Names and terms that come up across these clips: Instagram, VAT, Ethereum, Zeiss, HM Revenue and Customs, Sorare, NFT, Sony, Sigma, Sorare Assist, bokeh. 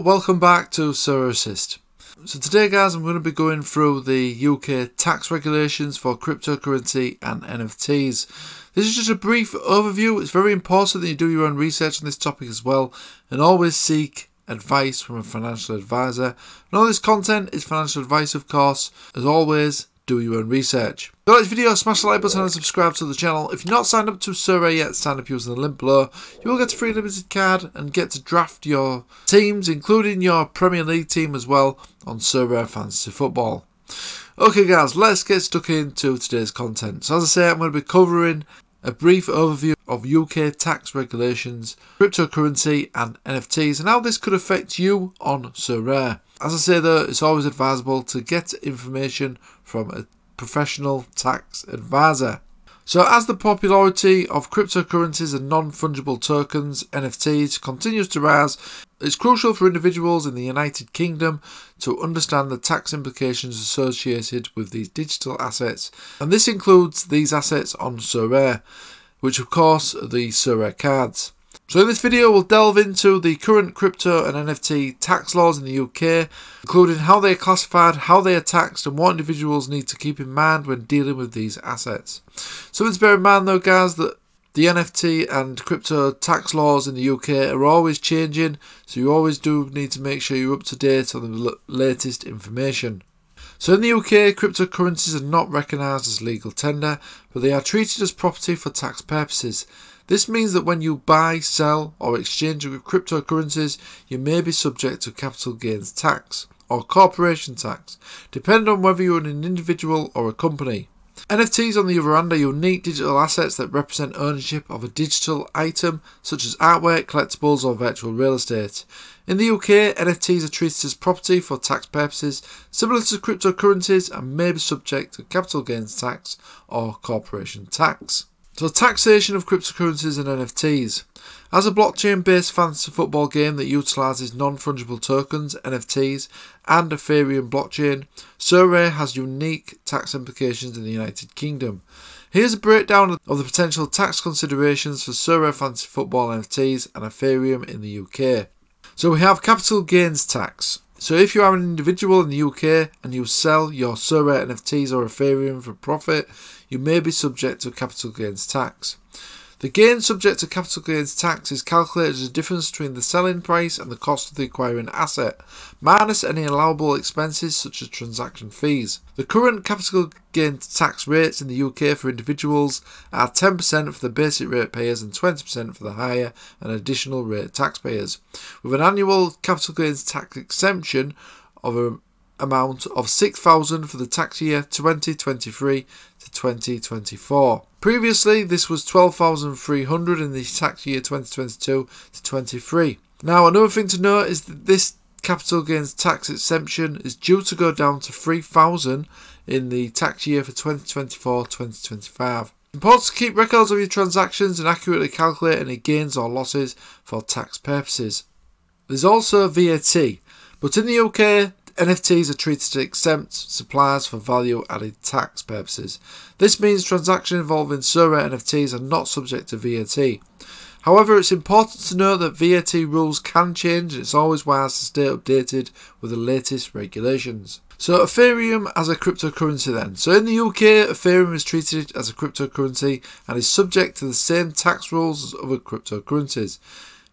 Hello, welcome back to Sorare Assist. So today guys, I'm going to be going through the UK tax regulations for cryptocurrency and NFTs. This is just a brief overview. It's very important that you do your own research on this topic as well, and always seek advice from a financial advisor. And all this content is financial advice, of course. As always, do your own research. If you like this video, smash the like button and subscribe to the channel. If you're not signed up to Sorare yet, sign up using the link below. You will get a free limited card and get to draft your teams, including your Premier League team as well, on Sorare Fantasy Football. Okay guys, let's get stuck into today's content. So as I say, I'm going to be covering a brief overview of UK tax regulations, cryptocurrency and NFTs, and how this could affect you on Sorare. As I say though, it's always advisable to get information from a professional tax advisor. So as the popularity of cryptocurrencies and non-fungible tokens, NFTs, continues to rise, it's crucial for individuals in the United Kingdom to understand the tax implications associated with these digital assets. And this includes these assets on Sorare, which of course are the Sorare cards. So in this video, we'll delve into the current crypto and NFT tax laws in the UK, including how they are classified, how they are taxed, and what individuals need to keep in mind when dealing with these assets. Something to bear in mind though guys, that the NFT and crypto tax laws in the UK are always changing, so you always do need to make sure you're up to date on the latest information. So in the UK, cryptocurrencies are not recognised as legal tender, but they are treated as property for tax purposes. This means that when you buy, sell or exchange with cryptocurrencies, you may be subject to capital gains tax or corporation tax, depending on whether you're an individual or a company. NFTs, on the other hand, are unique digital assets that represent ownership of a digital item, such as artwork, collectibles or virtual real estate. In the UK, NFTs are treated as property for tax purposes, similar to cryptocurrencies, and may be subject to capital gains tax or corporation tax. So taxation of cryptocurrencies and NFTs. As a blockchain-based fantasy football game that utilises non-fungible tokens, NFTs, and Ethereum blockchain, Sorare has unique tax implications in the United Kingdom. Here's a breakdown of the potential tax considerations for Sorare fantasy football NFTs and Ethereum in the UK. So we have capital gains tax. So if you are an individual in the UK and you sell your Sorare NFTs or Ethereum for profit, you may be subject to capital gains tax. The gain subject to capital gains tax is calculated as the difference between the selling price and the cost of the acquiring asset, minus any allowable expenses such as transaction fees. The current capital gains tax rates in the UK for individuals are 10% for the basic rate payers and 20% for the higher and additional rate taxpayers, with an annual capital gains tax exemption of an amount of £6,000 for the tax year 2023 to 2024. Previously, this was £12,300 in the tax year 2022 to 23. Now, another thing to note is that this capital gains tax exemption is due to go down to £3,000 in the tax year for 2024-2025. Important to keep records of your transactions and accurately calculate any gains or losses for tax purposes. There's also VAT, but in the UK, NFTs are treated to exempt suppliers for value-added tax purposes. This means transactions involving Sorare NFTs are not subject to VAT. However, it's important to note that VAT rules can change, and it's always wise to stay updated with the latest regulations. So Ethereum as a cryptocurrency then. So in the UK, Ethereum is treated as a cryptocurrency and is subject to the same tax rules as other cryptocurrencies.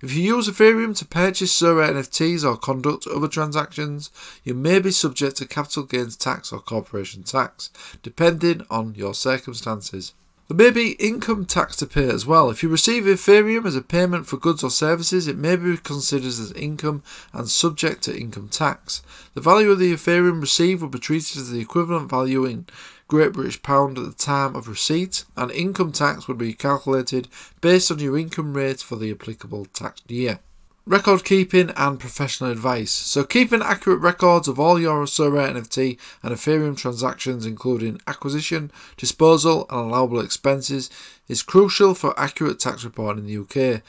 If you use Ethereum to purchase Sorare NFTs or conduct other transactions, you may be subject to capital gains tax or corporation tax, depending on your circumstances. There may be income tax to pay as well. If you receive Ethereum as a payment for goods or services, it may be considered as income and subject to income tax. The value of the Ethereum received will be treated as the equivalent value in Great British Pound at the time of receipt, and income tax would be calculated based on your income rate for the applicable tax year. Record keeping and professional advice. So keeping accurate records of all your Sorare NFT and Ethereum transactions, including acquisition, disposal and allowable expenses, is crucial for accurate tax reporting in the UK.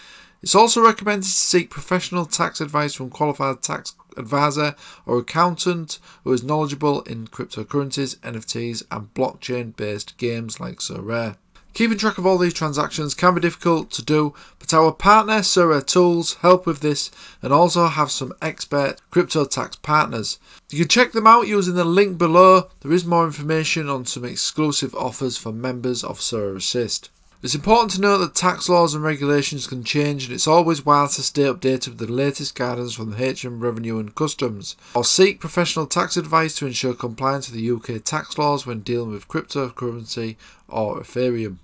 It's also recommended to seek professional tax advice from qualified tax advisor or accountant who is knowledgeable in cryptocurrencies, NFTs and blockchain based games like Sorare. Keeping track of all these transactions can be difficult to do, but our partner Sorare tools help with this and also have some expert crypto tax partners. You can check them out using the link below. There is more information on some exclusive offers for members of Sorare Assist. It's important to note that tax laws and regulations can change, and it's always wise to stay updated with the latest guidance from the HM Revenue and Customs, or seek professional tax advice to ensure compliance with the UK tax laws when dealing with cryptocurrency or Ethereum.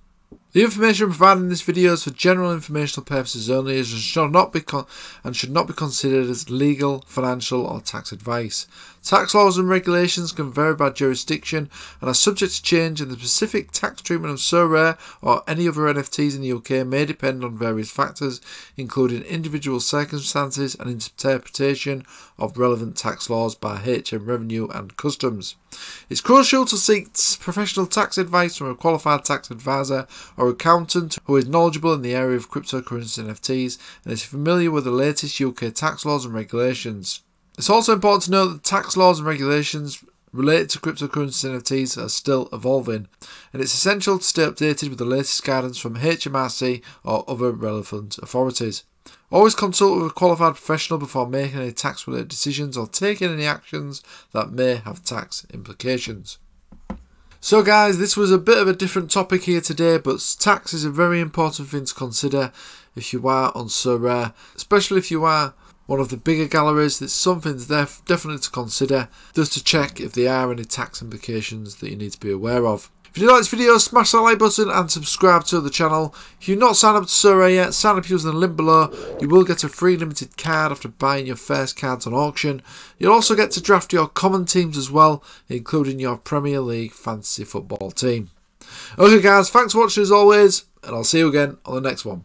The information provided in this video is for general informational purposes only and should not be considered as legal, financial or tax advice. Tax laws and regulations can vary by jurisdiction and are subject to change, and the specific tax treatment of Sorare or any other NFTs in the UK may depend on various factors, including individual circumstances and interpretation of relevant tax laws by HM Revenue and Customs. It's crucial to seek professional tax advice from a qualified tax advisor or accountant who is knowledgeable in the area of cryptocurrency and NFTs and is familiar with the latest UK tax laws and regulations. It's also important to note that tax laws and regulations related to cryptocurrency and NFTs are still evolving, and it's essential to stay updated with the latest guidance from HMRC or other relevant authorities. Always consult with a qualified professional before making any tax related decisions or taking any actions that may have tax implications. So guys, this was a bit of a different topic here today, but tax is a very important thing to consider if you are on Sorare, especially if you are one of the bigger galleries. That's something there definitely to consider, just to check if there are any tax implications that you need to be aware of. If you like this video, smash that like button and subscribe to the channel. If you're not signed up to Sorare yet, sign up using the link below. You will get a free limited card after buying your first cards on auction. You'll also get to draft your common teams as well, including your Premier League fantasy football team. Okay guys, thanks for watching as always, and I'll see you again on the next one.